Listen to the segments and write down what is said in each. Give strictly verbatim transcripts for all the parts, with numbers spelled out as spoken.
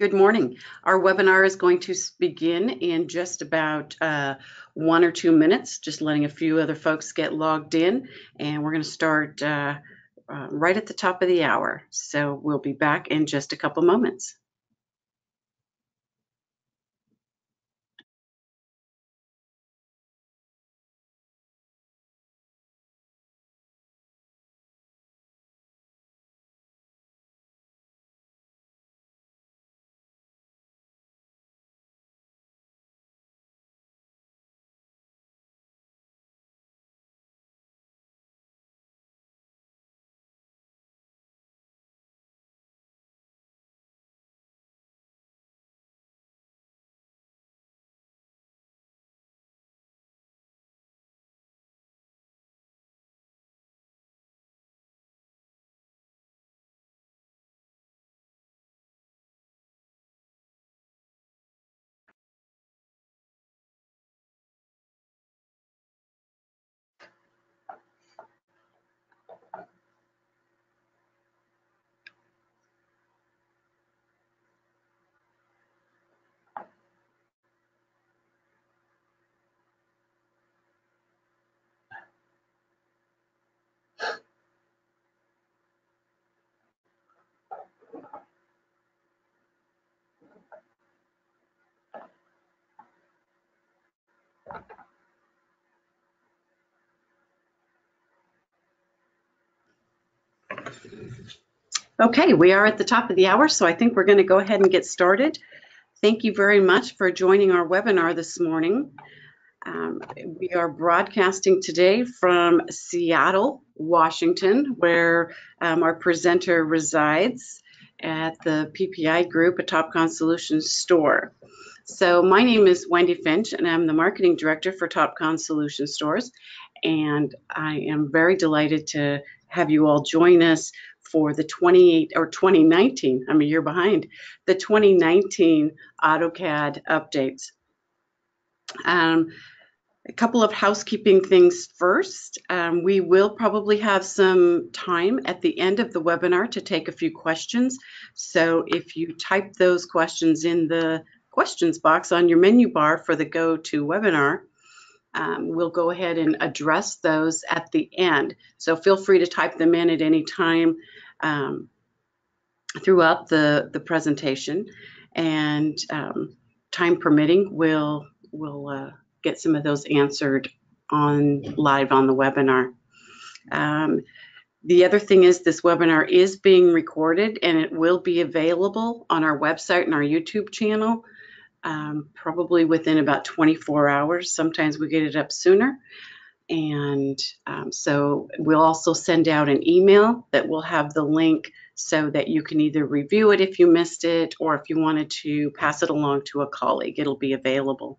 Good morning. Our webinar is going to begin in just about uh, one or two minutes, just letting a few other folks get logged in, and we're going to start uh, uh, right at the top of the hour. So we'll be back in just a couple moments. Okay, we are at the top of the hour, so I think we're going to go ahead and get started. Thank you very much for joining our webinar this morning. Um, we are broadcasting today from Seattle, Washington, where um, our presenter resides at the P P I Group, a Topcon Solutions Store. So my name is Wendy Finch, and I'm the Marketing Director for Topcon Solutions Stores, and I am very delighted to have you all join us for the twenty-eight or twenty nineteen, I'm a year behind, the twenty nineteen AutoCAD updates. Um, a couple of housekeeping things first. Um, we will probably have some time at the end of the webinar to take a few questions. So if you type those questions in the questions box on your menu bar for the GoToWebinar, Um, we'll go ahead and address those at the end. So feel free to type them in at any time um, throughout the, the presentation. And um, time permitting, we'll, we'll uh, get some of those answered on live on the webinar. Um, the other thing is this webinar is being recorded, and it will be available on our website and our YouTube channel. Um, probably within about twenty-four hours. Sometimes we get it up sooner. And um, so we'll also send out an email that will have the link so that you can either review it if you missed it, or if you wanted to pass it along to a colleague, it'll be available.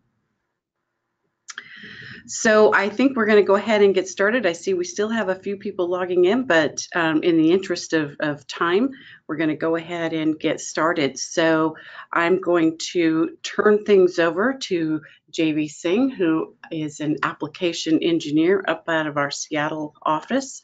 So I think we're going to go ahead and get started. I see we still have a few people logging in, but um, in the interest of, of time, we're going to go ahead and get started. So I'm going to turn things over to Jodhvir Singh, who is an application engineer up out of our Seattle office,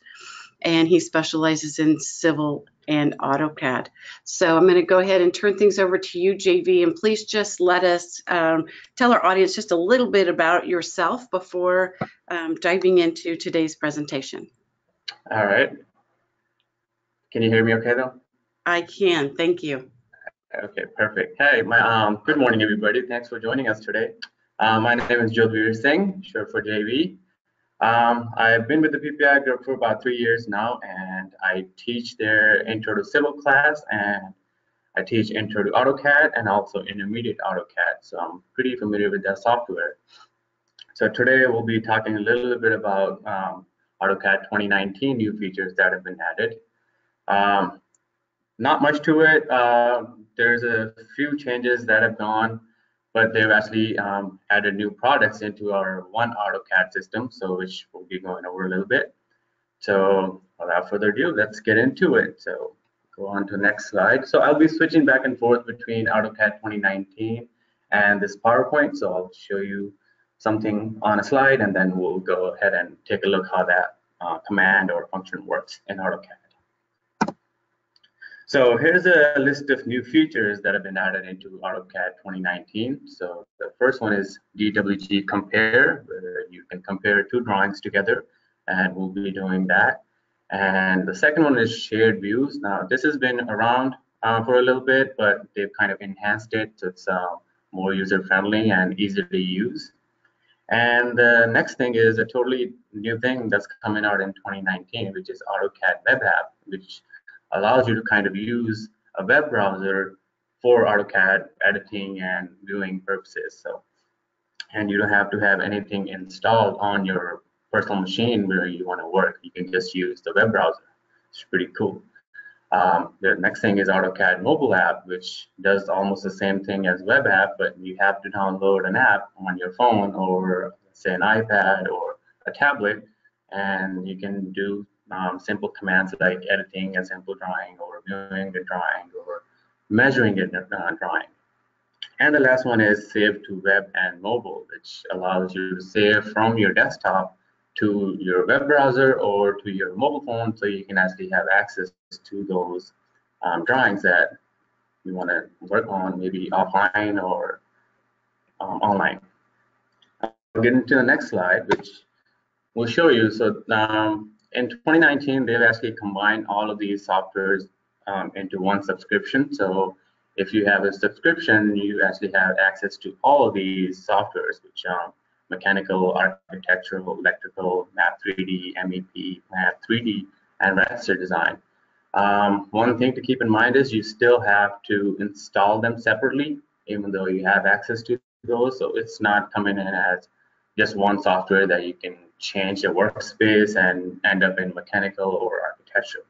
and he specializes in civil and AutoCAD. So I'm going to go ahead and turn things over to you, Jodhvir, and please just let us um, tell our audience just a little bit about yourself before um, diving into today's presentation. All right. Can you hear me okay, though? I can. Thank you. Okay, perfect. Hey, my, um, good morning, everybody. Thanks for joining us today. Uh, my name is Jodhvir Singh, short for J V. Um, I've been with the P P I Group for about three years now, and I teach their Intro to Civil class, and I teach Intro to AutoCAD and also Intermediate AutoCAD, so I'm pretty familiar with that software. So today we'll be talking a little bit about um, AutoCAD twenty nineteen new features that have been added. Um, not much to it. Uh, there's a few changes that have gone, but they've actually um, added new products into our one AutoCAD system, so which we'll be going over a little bit. So without further ado, let's get into it. So go on to the next slide. So I'll be switching back and forth between AutoCAD twenty nineteen and this PowerPoint. So I'll show you something on a slide, and then we'll go ahead and take a look how that uh, command or function works in AutoCAD. So here's a list of new features that have been added into AutoCAD twenty nineteen. So the first one is D W G compare, where you can compare two drawings together, and we'll be doing that. And the second one is shared views. Now this has been around uh, for a little bit, but they've kind of enhanced it, so it's uh, more user-friendly and easier to use. And the next thing is a totally new thing that's coming out in twenty nineteen, which is AutoCAD web app, which allows you to kind of use a web browser for AutoCAD editing and viewing purposes. So, and you don't have to have anything installed on your personal machine where you want to work. You can just use the web browser. It's pretty cool. Um, the next thing is AutoCAD mobile app, which does almost the same thing as web app, but you have to download an app on your phone or say an iPad or a tablet, and you can do Um, simple commands like editing a simple drawing or viewing a drawing or measuring a uh, drawing. And the last one is save to web and mobile, which allows you to save from your desktop to your web browser or to your mobile phone, so you can actually have access to those um, drawings that you want to work on, maybe offline or um, online. I'll get into the next slide, which will show you. So um, in twenty nineteen, they've actually combined all of these softwares um, into one subscription. So if you have a subscription, you actually have access to all of these softwares, which are mechanical, architectural, electrical, Map three D, M E P, Map three D, and Raster Design. Um, one thing to keep in mind is you still have to install them separately, even though you have access to those. So it's not coming in as just one software that you can change your workspace and end up in mechanical or architectural.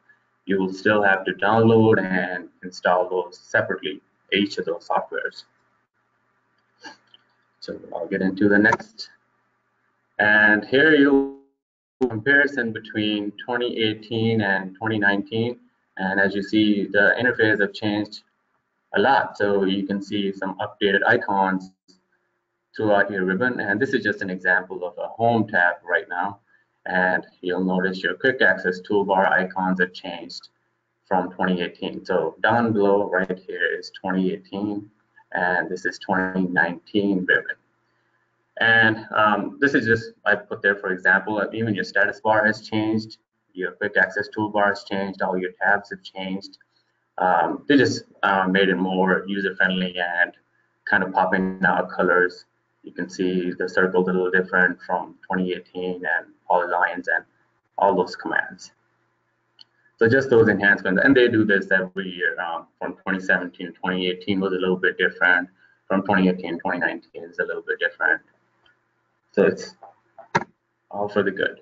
You will still have to download and install those separately, each of those softwares. So I'll get into the next. And here you comparison between twenty eighteen and twenty nineteen. And as you see, the interface have changed a lot. So you can see some updated icons throughout your ribbon, and this is just an example of a home tab right now, and you'll notice your quick access toolbar icons have changed from twenty eighteen. So down below right here is twenty eighteen, and this is twenty nineteen ribbon. And um, this is just I put there for example. Even your status bar has changed, your quick access toolbar has changed, all your tabs have changed. Um, they just uh, made it more user friendly and kind of popping out colors. You can see the circle a little different from twenty eighteen and polylines and all those commands. So just those enhancements, and they do this every year. Um, from twenty seventeen to twenty eighteen was a little bit different. From twenty eighteen to twenty nineteen is a little bit different. So it's all for the good.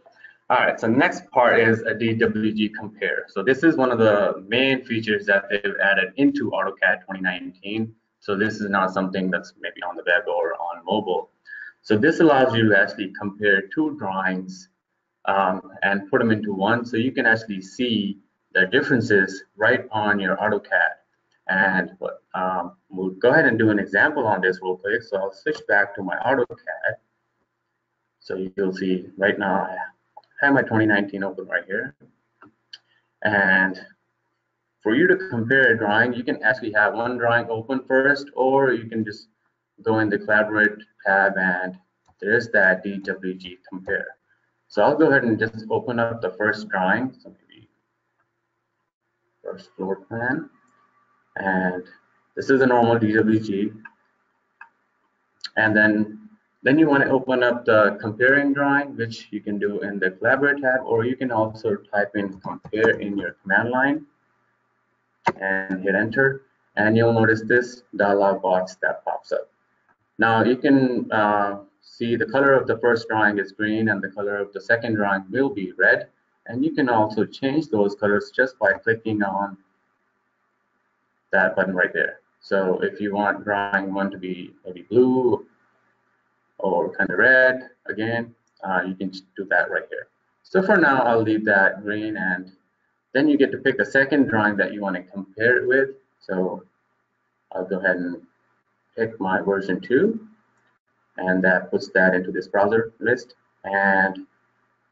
All right, so next part is a D W G compare. So this is one of the main features that they've added into AutoCAD twenty nineteen. So this is not something that's maybe on the web or on mobile. So this allows you to actually compare two drawings um, and put them into one. So you can actually see the differences right on your AutoCAD. And um, we'll go ahead and do an example on this real quick. So I'll switch back to my AutoCAD. So you'll see right now I have my twenty nineteen open right here. And for you to compare a drawing, you can actually have one drawing open first, or you can just go in the Collaborate tab, and there's that D W G compare. So I'll go ahead and just open up the first drawing, so maybe first floor plan, and this is a normal D W G. And then, then you want to open up the comparing drawing, which you can do in the Collaborate tab, or you can also type in compare in your command line and hit enter, and you'll notice this dialog box that pops up. Now you can uh, see the color of the first drawing is green, and the color of the second drawing will be red, and you can also change those colors just by clicking on that button right there. So if you want drawing one to be maybe blue or kind of red again, uh, you can do that right here. So for now I'll leave that green, and then you get to pick a second drawing that you want to compare it with. So I'll go ahead and pick my version two, and that puts that into this browser list. And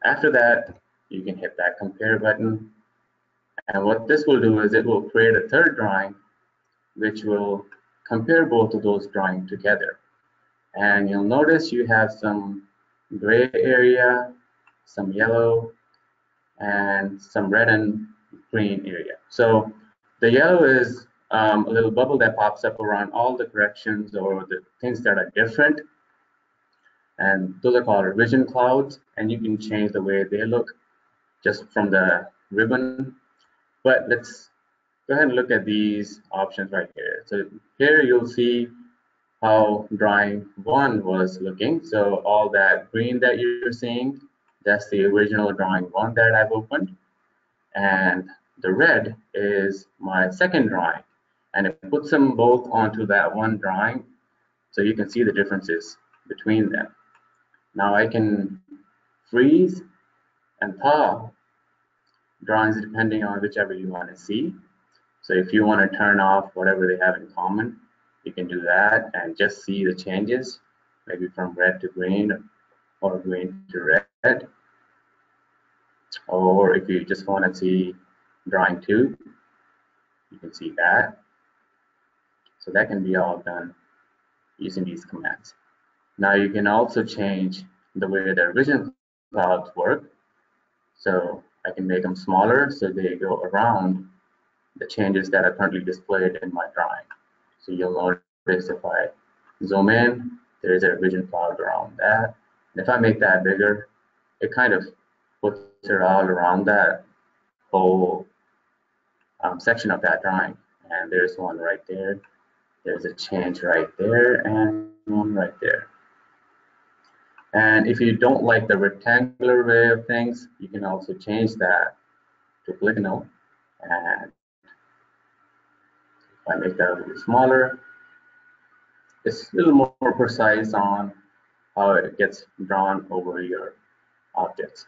after that, you can hit that compare button, And what this will do is it will create a third drawing, which will compare both of those drawings together. And you'll notice you have some gray area, some yellow, and some red and green area. So the yellow is um, a little bubble that pops up around all the corrections or the things that are different. And those are called revision clouds, and you can change the way they look just from the ribbon. But let's go ahead and look at these options right here. So here you'll see how drawing one was looking. So all that green that you're seeing, that's the original drawing one that I've opened. And the red is my second drawing. And it puts them both onto that one drawing, so you can see the differences between them. Now I can freeze and thaw drawings depending on whichever you want to see. So if you want to turn off whatever they have in common, you can do that and just see the changes, maybe from red to green or green to red. Or if you just want to see drawing two, you can see that. So that can be all done using these commands. Now you can also change the way the revision clouds work. So I can make them smaller so they go around the changes that are currently displayed in my drawing. So you'll notice if I zoom in, there is a revision cloud around that. And if I make that bigger, it kind of puts it all around that whole um, section of that drawing. And there's one right there. There's a change right there and one right there. And if you don't like the rectangular way of things, you can also change that to polygonal. And if I make that a little smaller, it's a little more precise on how it gets drawn over your objects.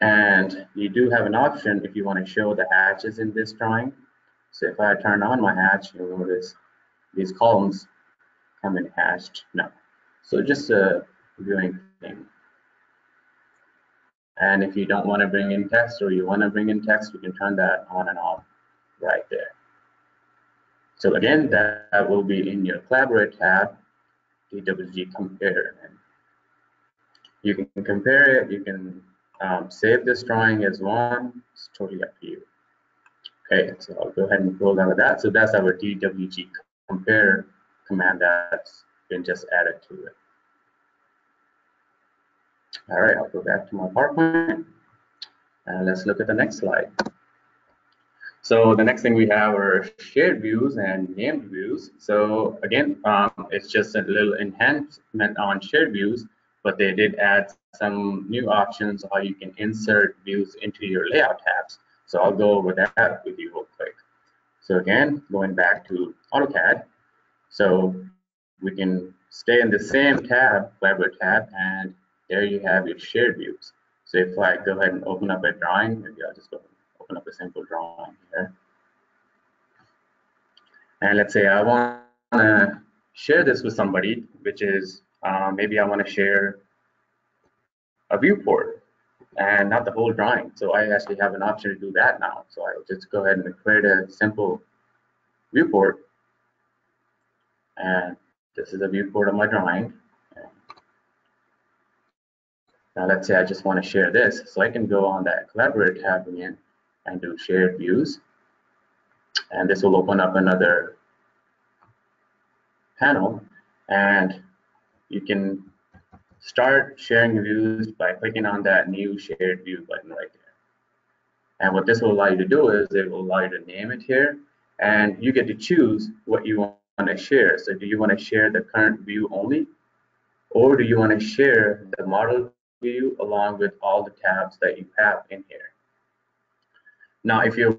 And you do have an option if you want to show the hatches in this drawing. So if I turn on my hatch, you'll notice these columns come in hatched now. So just a viewing thing. And if you don't want to bring in text or you want to bring in text, you can turn that on and off right there. So again, that will be in your Collaborate tab, D W G compare. And you can compare it, you can um, save this drawing as one, it's totally up to you. Okay, so I'll go ahead and scroll down to that. So that's our D W G compare command that's been just added to it. All right, I'll go back to my PowerPoint and let's look at the next slide. So the next thing we have are shared views and named views. So again, um, it's just a little enhancement on shared views, but they did add some new options how you can insert views into your layout tabs. So I'll go over that with you real quick. So again, going back to AutoCAD. So we can stay in the same tab, Collaborate tab, and there you have your shared views. So if I go ahead and open up a drawing, maybe I'll just go open up a simple drawing here. And let's say I want to share this with somebody, which is uh, maybe I want to share a viewport and not the whole drawing. So I actually have an option to do that now. So I'll just go ahead and create a simple viewport. And this is a viewport of my drawing. Now let's say I just want to share this. So I can go on that Collaborate tab again and do shared views. And this will open up another panel. And you can start sharing views by clicking on that new shared view button right there. And what this will allow you to do is it will allow you to name it here. And you get to choose what you want to share. So do you want to share the current view only? Or do you want to share the model view along with all the tabs that you have in here? Now, if you're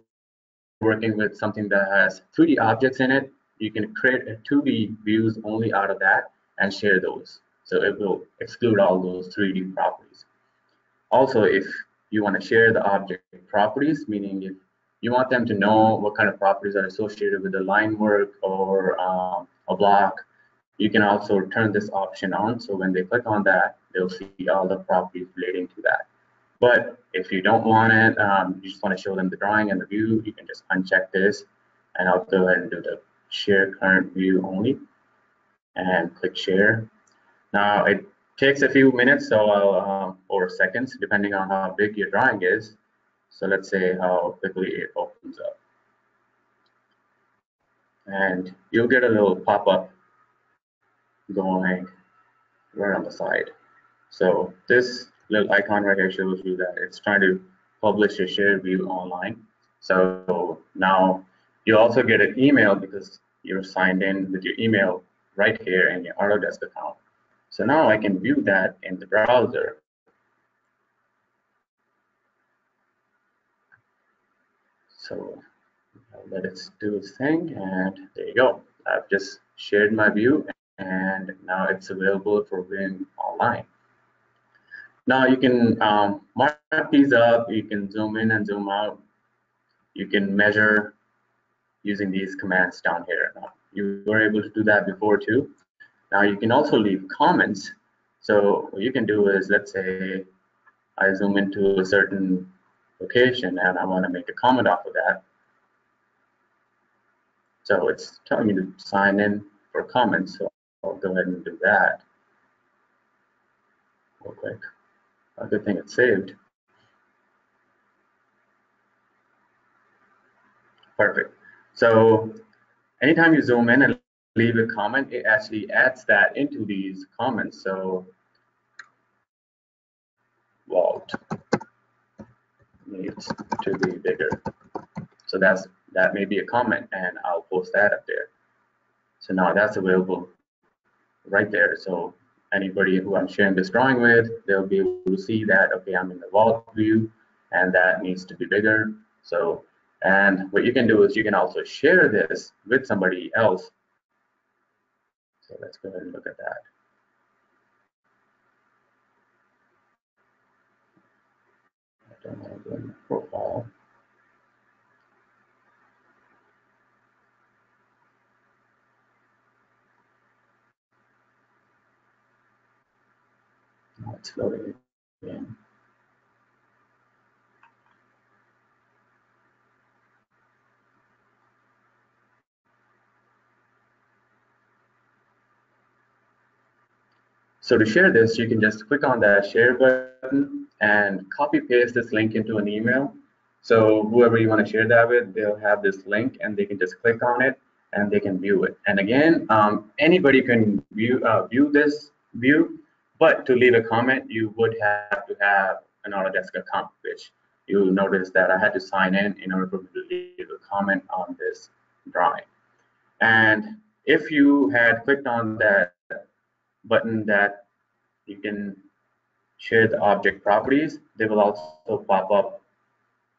working with something that has three D objects in it, you can create a two D views only out of that and share those. So it will exclude all those three D properties. Also, if you want to share the object properties, meaning if you want them to know what kind of properties are associated with the line work or um, a block, you can also turn this option on. So when they click on that, they'll see all the properties relating to that. But if you don't want it, um, you just want to show them the drawing and the view, you can just uncheck this, and I'll go ahead and do the share current view only, and click share. Now it takes a few minutes, so I'll, uh, or seconds, depending on how big your drawing is. So let's say how quickly it opens up. And you'll get a little pop-up going right on the side. So this little icon right here shows you that it's trying to publish a shared view online. So now you also get an email because you're signed in with your email right here in your Autodesk account. So now I can view that in the browser. So I'll let it do its thing, and there you go. I've just shared my view, and now it's available for viewing online. Now you can um, mark these up, you can zoom in and zoom out, you can measure using these commands down here. Now, you were able to do that before too. Now you can also leave comments. So what you can do is, let's say I zoom into a certain location and I want to make a comment off of that. So it's telling me to sign in for comments. So I'll go ahead and do that real quick. Oh, good thing it's saved. Perfect. So anytime you zoom in and leave a comment, it actually adds that into these comments. So vault needs to be bigger. So that's that may be a comment, and I'll post that up there. So now that's available right there. So anybody who I'm sharing this drawing with, they'll be able to see that, okay, I'm in the vault view and that needs to be bigger. So, and what you can do is you can also share this with somebody else. So let's go ahead and look at that. I don't want to go in the profile. Now it's loading again. So to share this, you can just click on that share button and copy paste this link into an email. So whoever you want to share that with, they'll have this link and they can just click on it and they can view it. And again, um, anybody can view, uh, view this view, but to leave a comment, you would have to have an Autodesk account, which you'll notice that I had to sign in in order for me to leave a comment on this drawing. And if you had clicked on that button that you can share the object properties, they will also pop up.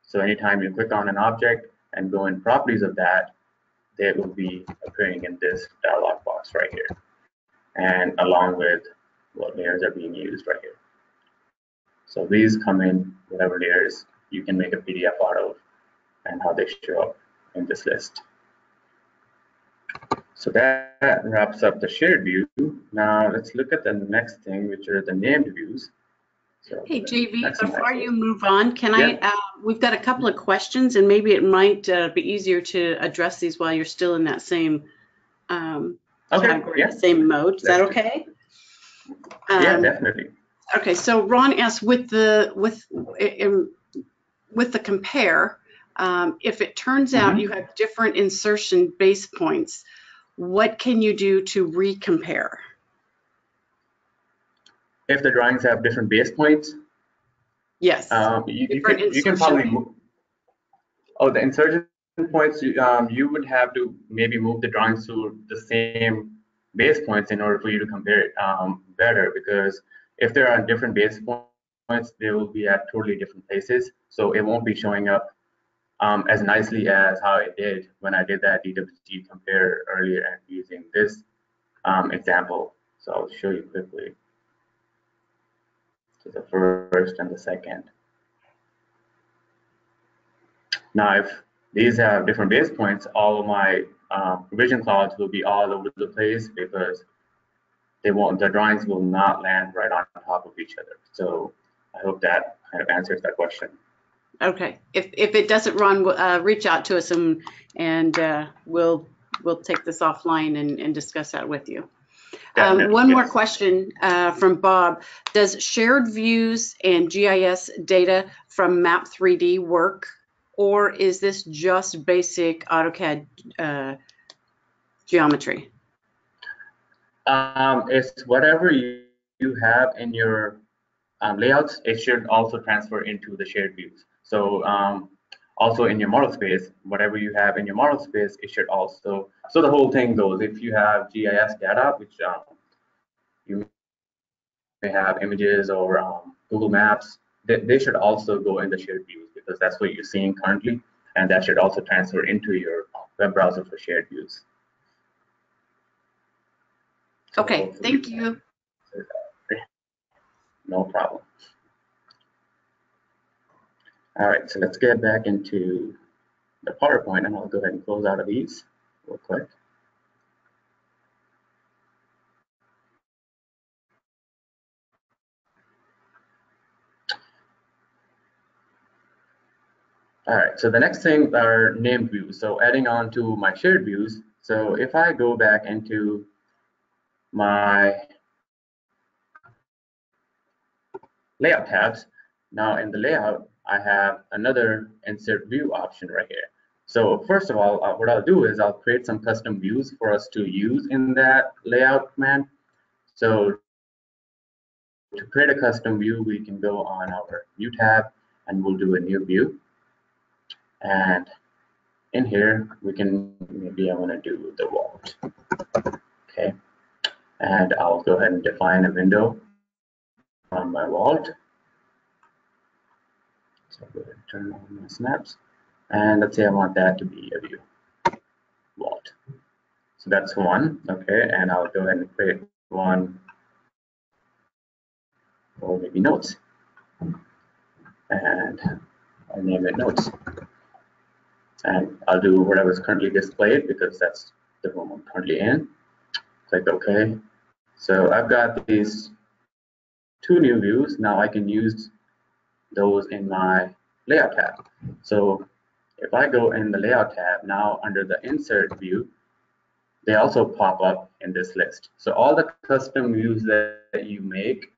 So anytime you click on an object and go in properties of that, they will be appearing in this dialog box right here, and along with what layers are being used right here. So these come in whatever layers you can make a P D F out of and how they show up in this list. So that wraps up the shared view. Now let's look at the next thing, which are the named views. So hey, J V, before you move on, can yeah. I, uh, we've got a couple of questions, and maybe it might uh, be easier to address these while you're still in that same um, okay. category, yeah. same mode. Is that okay? Um, yeah, definitely. Okay, so Ron asked, with the, with, um, with the compare, um, if it turns out mm-hmm. you have different insertion base points, what can you do to recompare? If the drawings have different base points? Yes. Um, you, you, can, you can probably move. Oh, the insertion points, um, you would have to maybe move the drawings to the same base points in order for you to compare it um, better, because if there are different base points, they will be at totally different places. So it won't be showing up Um, as nicely as how it did when I did that D W G compare earlier and using this um, example. So I'll show you quickly. So the first and the second. Now, if these have different base points, all of my uh, revision clouds will be all over the place because they won't, the drawings will not land right on top of each other. So I hope that kind of answers that question. Okay. If if it doesn't run, uh, reach out to us and and uh, we'll we'll take this offline and, and discuss that with you. Um, one yes. more question uh, from Bob. Does shared views and G I S data from Map three D work, or is this just basic AutoCAD uh, geometry? Um, it's whatever you, you have in your um, layouts, it should also transfer into the shared views. So um, also in your model space, whatever you have in your model space, it should also, so the whole thing goes, if you have G I S data, which um, you may have images or um, Google Maps, they, they should also go in the shared views because that's what you're seeing currently. And that should also transfer into your web browser for shared views. So okay, thank you. No problem. All right, so let's get back into the PowerPoint, and I'll go ahead and close out of these real quick. All right, so the next thing are named views. So adding on to my shared views. So if I go back into my layout tabs, now in the layout, I have another insert view option right here. So first of all, uh, what I'll do is I'll create some custom views for us to use in that layout command. So to create a custom view, we can go on our new tab and we'll do a new view. And in here, we can, maybe I want to do the vault. Okay. And I'll go ahead and define a window on my vault. So I'm going to turn on my snaps, and let's say I want that to be a view vault. So that's one, okay, and I'll go ahead and create one, or maybe notes, and I'll name it notes. And I'll do whatever is currently displayed because that's the room I'm currently in. Click OK. So I've got these two new views. Now I can use those in my layout tab. So if I go in the layout tab, now under the insert view, they also pop up in this list. So all the custom views that, that you make,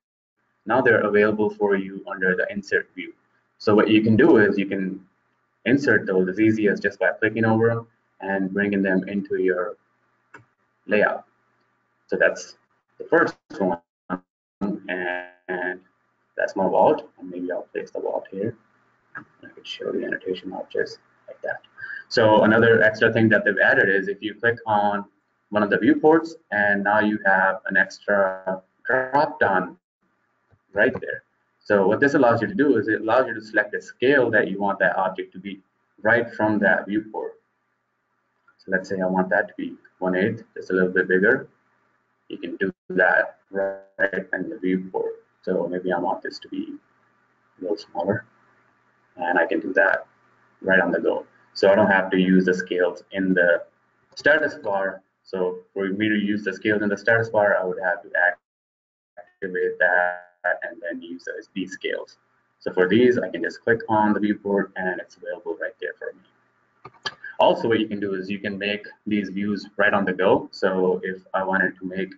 now they're available for you under the insert view. So what you can do is you can insert those as easy as just by clicking over them and bringing them into your layout. So that's the first one. And, and that's my vault, and maybe I'll place the vault here. I could show the annotation objects like that. So another extra thing that they've added is if you click on one of the viewports, and now you have an extra drop-down right there. So what this allows you to do is it allows you to select the scale that you want that object to be right from that viewport. So let's say I want that to be one eighth, just a little bit bigger. You can do that right in the viewport. So maybe I want this to be a little smaller, and I can do that right on the go. So I don't have to use the scales in the status bar. So for me to use the scales in the status bar, I would have to activate that and then use these scales. So for these, I can just click on the viewport and it's available right there for me. Also, what you can do is you can make these views right on the go. So if I wanted to make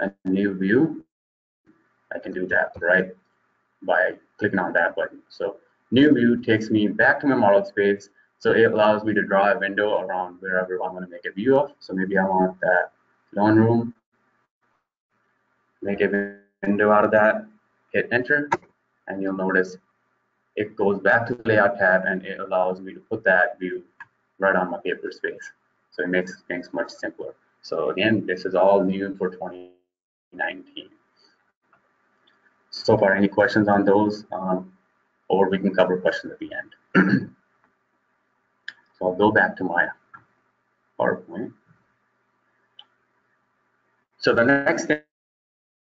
a new view, I can do that right by clicking on that button. So new view takes me back to my model space. So it allows me to draw a window around wherever I want to make a view of. So maybe I want that lawn room, make a window out of that, hit enter, and you'll notice it goes back to the layout tab and it allows me to put that view right on my paper space. So it makes things much simpler. So again, this is all new for twenty nineteen. So far, any questions on those, um, or we can cover questions at the end. So I'll go back to my PowerPoint. So the next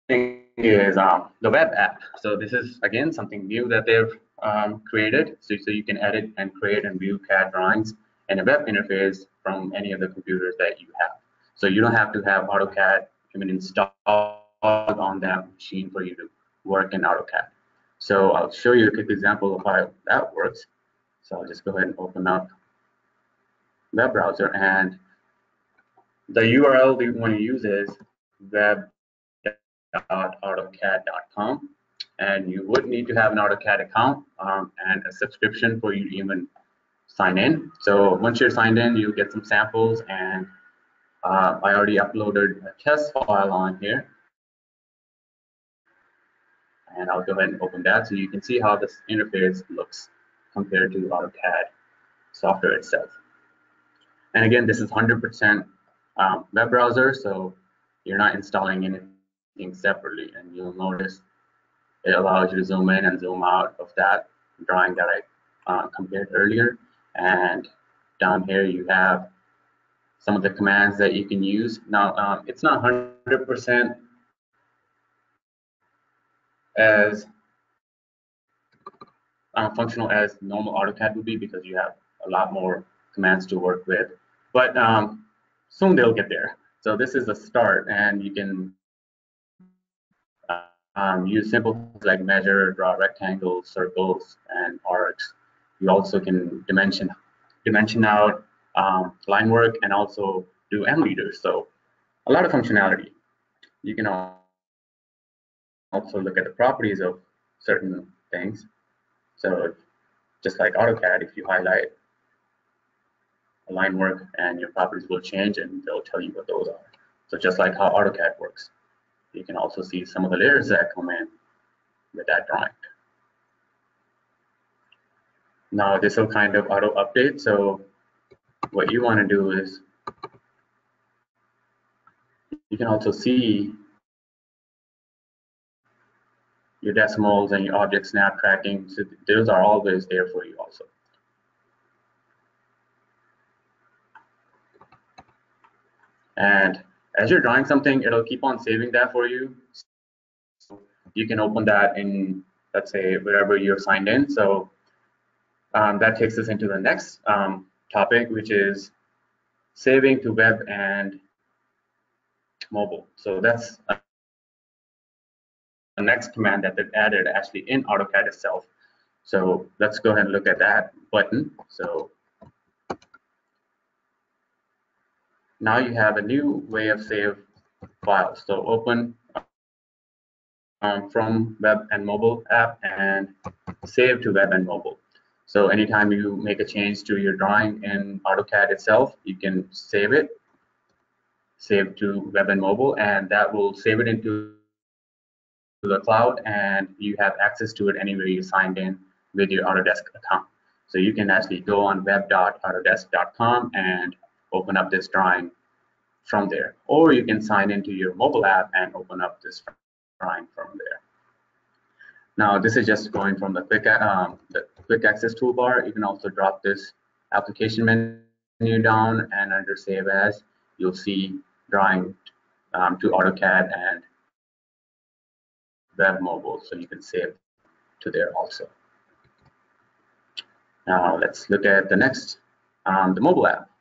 thing is um, the web app. So this is, again, something new that they've um, created. So, so you can edit and create and view C A D drawings in a web interface from any of the computers that you have. So you don't have to have AutoCAD even installed on that machine for you to work in AutoCAD. So I'll show you a quick example of how that works. So I'll just go ahead and open up web browser, and the U R L that you want to use is web dot autocad dot com, and you would need to have an AutoCAD account um, and a subscription for you to even sign in. So once you're signed in, you get some samples, and uh, I already uploaded a test file on here, and I'll go ahead and open that so you can see how this interface looks compared to AutoCAD software itself. And again, this is one hundred percent um, web browser, so you're not installing anything separately, and you'll notice it allows you to zoom in and zoom out of that drawing that I uh, compared earlier. And down here you have some of the commands that you can use. Now, um, it's not one hundred percent as uh, functional as normal AutoCAD would be, because you have a lot more commands to work with, but um, soon they'll get there. So this is a start, and you can um, use simple things like measure, draw rectangles, circles, and arcs. You also can dimension, dimension out um, line work, and also do M-meters. So a lot of functionality. You can also look at the properties of certain things. So just like AutoCAD, if you highlight line work, and your properties will change, and they'll tell you what those are. So just like how AutoCAD works, you can also see some of the layers that come in with that drawing. Now this will kind of auto update. So what you want to do is you can also see your decimals and your object snap tracking. So those are always there for you also. And as you're drawing something, it'll keep on saving that for you. So you can open that in, let's say, wherever you're signed in. So um, that takes us into the next um, topic, which is saving to web and mobile. So that's uh, the next command that they've added actually in AutoCAD itself. So let's go ahead and look at that button. So now you have a new way of save files. So open um, from web and mobile app and save to web and mobile. So anytime you make a change to your drawing in AutoCAD itself, you can save it, save to web and mobile, and that will save it into the cloud, and you have access to it anywhere you signed in with your Autodesk account. So you can actually go on web dot autodesk dot com and open up this drawing from there, or you can sign into your mobile app and open up this drawing from there. Now this is just going from the quick um, the quick access toolbar. You can also drop this application menu down, and under save as, you'll see drawing um, to AutoCAD and web mobile, so you can save to there also. Now let's look at the next, um, the mobile app.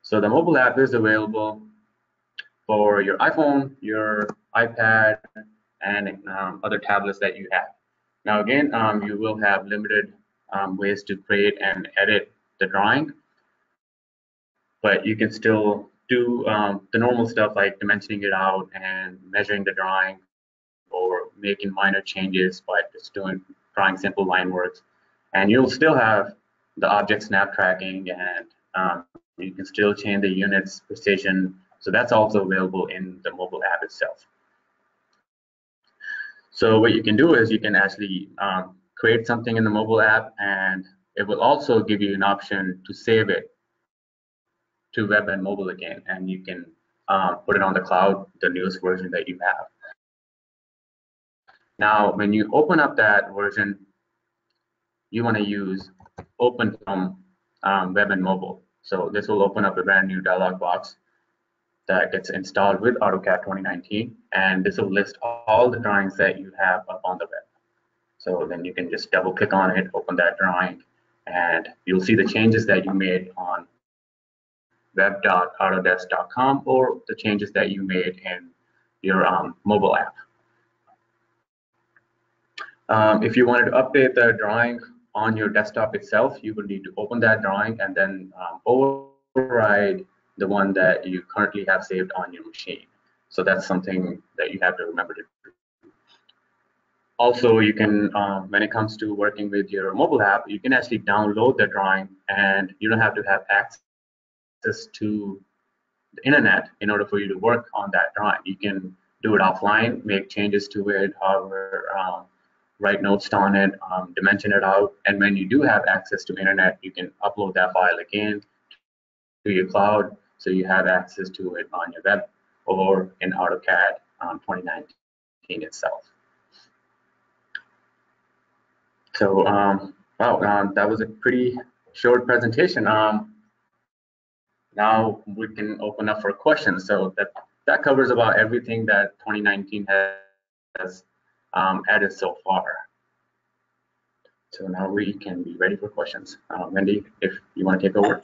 So the mobile app is available for your iPhone, your iPad, and um, other tablets that you have. Now again, um, you will have limited um, ways to create and edit the drawing, but you can still do um, the normal stuff like dimensioning it out and measuring the drawing, or making minor changes by just doing drawing simple line works. And you'll still have the object snap tracking, and um, you can still change the units, precision. So that's also available in the mobile app itself. So what you can do is you can actually um, create something in the mobile app, and it will also give you an option to save it to web and mobile again, and you can uh, put it on the cloud, the newest version that you have. Now, when you open up that version, you want to use open from um, web and mobile. So this will open up a brand new dialog box that gets installed with AutoCAD twenty nineteen, and this will list all the drawings that you have up on the web. So then you can just double click on it, open that drawing, and you'll see the changes that you made on web dot autodesk dot com, or the changes that you made in your um, mobile app. Um, if you wanted to update the drawing on your desktop itself, you will need to open that drawing and then um, override the one that you currently have saved on your machine. So that's something that you have to remember to do. Also, you can, um, when it comes to working with your mobile app, you can actually download the drawing and you don't have to have access to the internet in order for you to work on that drawing. You can do it offline, make changes to it, however, um, write notes on it, um, dimension it out, and when you do have access to internet, you can upload that file again to your cloud, so you have access to it on your web or in AutoCAD um, twenty nineteen itself. So, um, wow, um, that was a pretty short presentation. Um, now we can open up for questions. So that, that covers about everything that twenty nineteen has um, added so far. So now we can be ready for questions. Uh, Wendy, if you want to take over.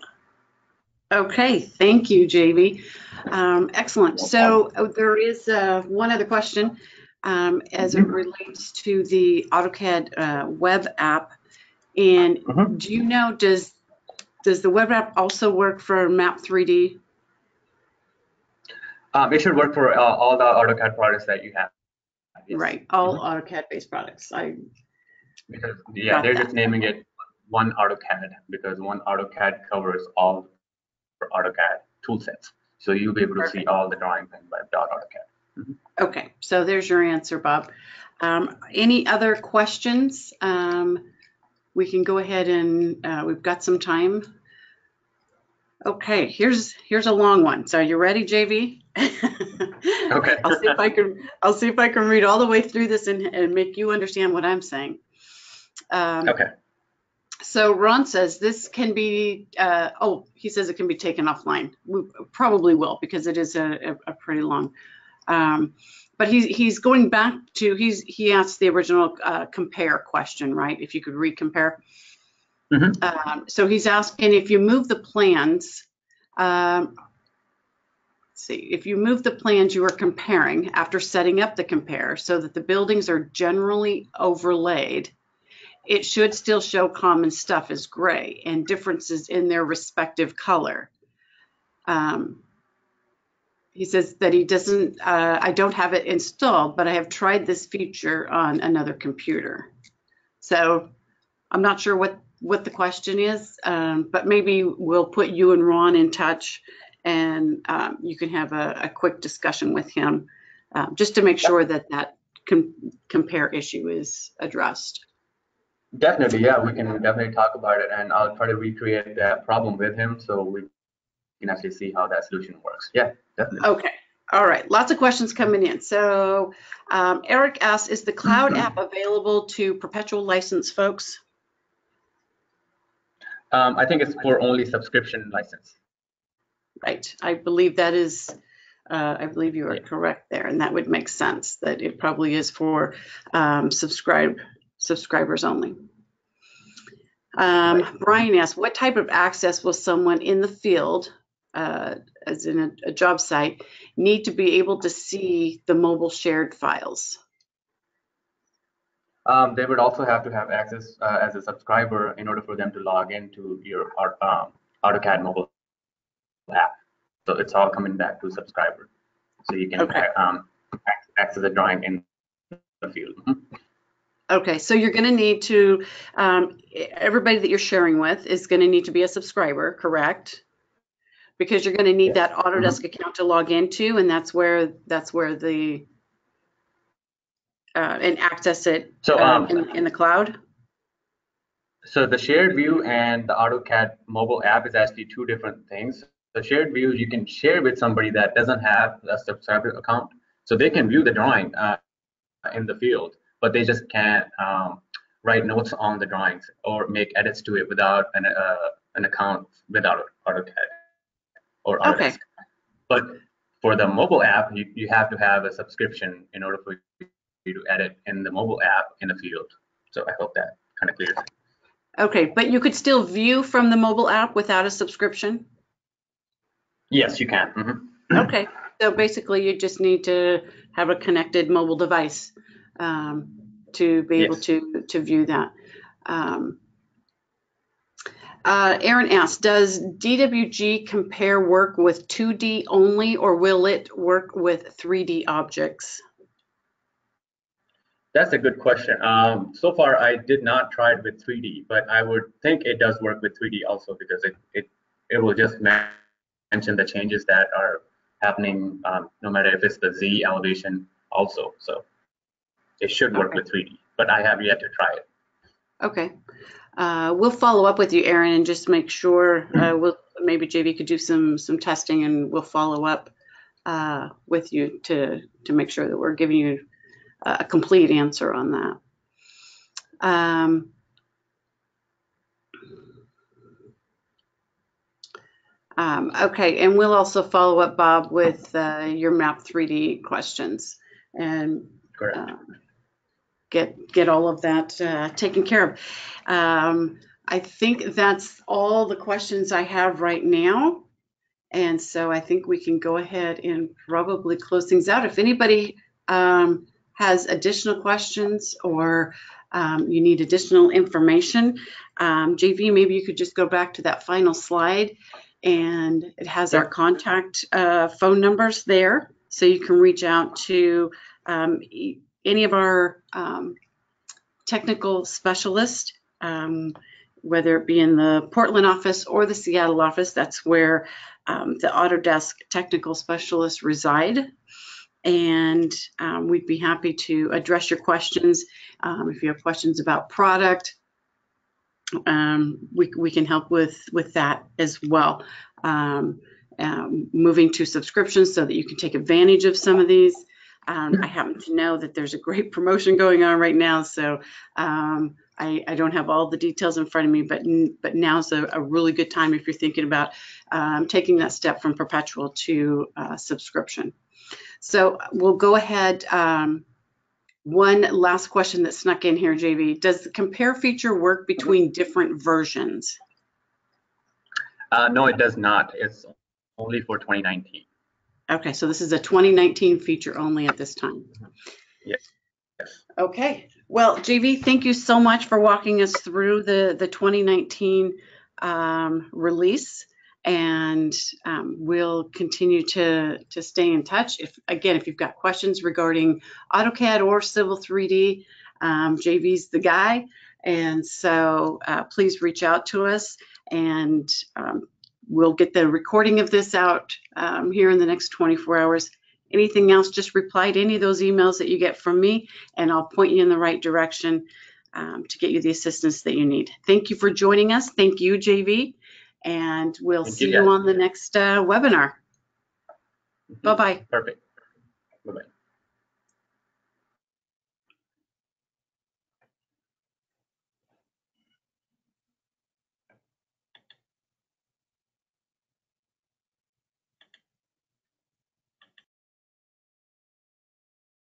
Okay, thank you, J V. Um, excellent. So oh, there is uh, one other question um, as mm-hmm. it relates to the AutoCAD uh, web app. And mm-hmm. do you know, does does the web app also work for Map three D? Um, it should work for uh, all the AutoCAD products that you have. Yes. Right, all mm-hmm. AutoCAD-based products. I because yeah, they're that. just naming it one AutoCAD because one AutoCAD covers all AutoCAD tool sets. So you'll be able to Perfect. see all the drawings in web dot autocad. Mm-hmm. Okay, so there's your answer, Bob. Um, any other questions? Um, we can go ahead and uh, we've got some time. Okay, here's here's a long one. So you ready, J V? Okay. I'll see if I can I'll see if I can read all the way through this and, and make you understand what I'm saying. Um, okay. So Ron says this can be, uh, oh, he says it can be taken offline. We probably will because it is a, a, a pretty long, um, but he, he's going back to, he's, he asked the original uh, compare question, right? If you could recompare. Mm-hmm. um, so he's asking if you move the plans, um, let's see, if you move the plans you are comparing after setting up the compare so that the buildings are generally overlaid, it should still show common stuff as gray and differences in their respective color. Um, he says that he doesn't, uh, I don't have it installed, but I have tried this feature on another computer. So I'm not sure what, what the question is, um, but maybe we'll put you and Ron in touch and um, you can have a, a quick discussion with him uh, just to make sure that that com compare issue is addressed. Definitely, yeah, we can definitely talk about it, and I'll try to recreate that problem with him so we can actually see how that solution works. Yeah, definitely. Okay, all right, lots of questions coming in. So um, Eric asks, is the cloud mm-hmm. app available to perpetual license folks? Um, I think it's for only subscription license. Right, I believe that is, uh, I believe you are yeah. correct there, and that would make sense that it probably is for um, subscribe subscribers only. Um, Brian asks, what type of access will someone in the field, uh, as in a, a job site, need to be able to see the mobile shared files? Um, they would also have to have access uh, as a subscriber in order for them to log into your um, AutoCAD mobile app. So it's all coming back to subscriber. So you can okay. um, access the drawing in the field. Okay, so you're going to need to, um, everybody that you're sharing with is going to need to be a subscriber, correct? Because you're going to need yes. that Autodesk mm-hmm. account to log into, and that's where that's where the uh, and access it so, um, um, in, in the cloud. So the shared view and the AutoCAD mobile app is actually two different things. The shared view you can share with somebody that doesn't have a subscriber account, so they can view the drawing uh, in the field, but they just can't um, write notes on the drawings or make edits to it without an uh, an account without AutoCAD or Autodesk. Okay. But for the mobile app, you, you have to have a subscription in order for you to edit in the mobile app in the field. So I hope that kind of clears it. Okay, but you could still view from the mobile app without a subscription? Yes, you can. Mm-hmm. Okay, so basically you just need to have a connected mobile device. Um, to be yes. able to, to view that. Um, uh, Aaron asks, does D W G compare work with two D only, or will it work with three D objects? That's a good question. Um, so far, I did not try it with three D, but I would think it does work with three D also, because it it, it will just mention the changes that are happening, um, no matter if it's the Z elevation also. So it should work okay. with three D, but I have yet to try it. Okay. Uh, we'll follow up with you, Aaron, and just make sure uh, we'll, maybe J V could do some some testing, and we'll follow up uh, with you to, to make sure that we're giving you a complete answer on that. Um, um, okay, and we'll also follow up, Bob, with uh, your Map three D questions, and uh, get get all of that uh, taken care of. Um, I think that's all the questions I have right now, and so I think we can go ahead and probably close things out. If anybody um, has additional questions, or um, you need additional information, um, J V, maybe you could just go back to that final slide, and it has sure. our contact uh, phone numbers there, so you can reach out to um, e any of our um, technical specialists, um, whether it be in the Portland office or the Seattle office. That's where um, the Autodesk technical specialists reside. And um, we'd be happy to address your questions. Um, if you have questions about product, um, we, we can help with, with that as well. Um, um, moving to subscriptions so that you can take advantage of some of these. Um, I happen to know that there's a great promotion going on right now, so um, I, I don't have all the details in front of me, but, but now's a, a really good time if you're thinking about um, taking that step from perpetual to uh, subscription. So we'll go ahead. Um, one last question that snuck in here, J V. Does the compare feature work between different versions? Uh, no, it does not. It's only for twenty nineteen. Okay, so this is a twenty nineteen feature only at this time. Yes. Okay. Well, J V, thank you so much for walking us through the, the twenty nineteen um, release. And um, we'll continue to, to stay in touch. If again, if you've got questions regarding AutoCAD or Civil three D, um, J V's the guy. And so uh, please reach out to us, and um, we'll get the recording of this out um, here in the next twenty-four hours. Anything else, just reply to any of those emails that you get from me, and I'll point you in the right direction um, to get you the assistance that you need. Thank you for joining us. Thank you, J V. And we'll Thank see you, you on the next uh, webinar. Mm-hmm. Bye-bye. Perfect. Bye-bye.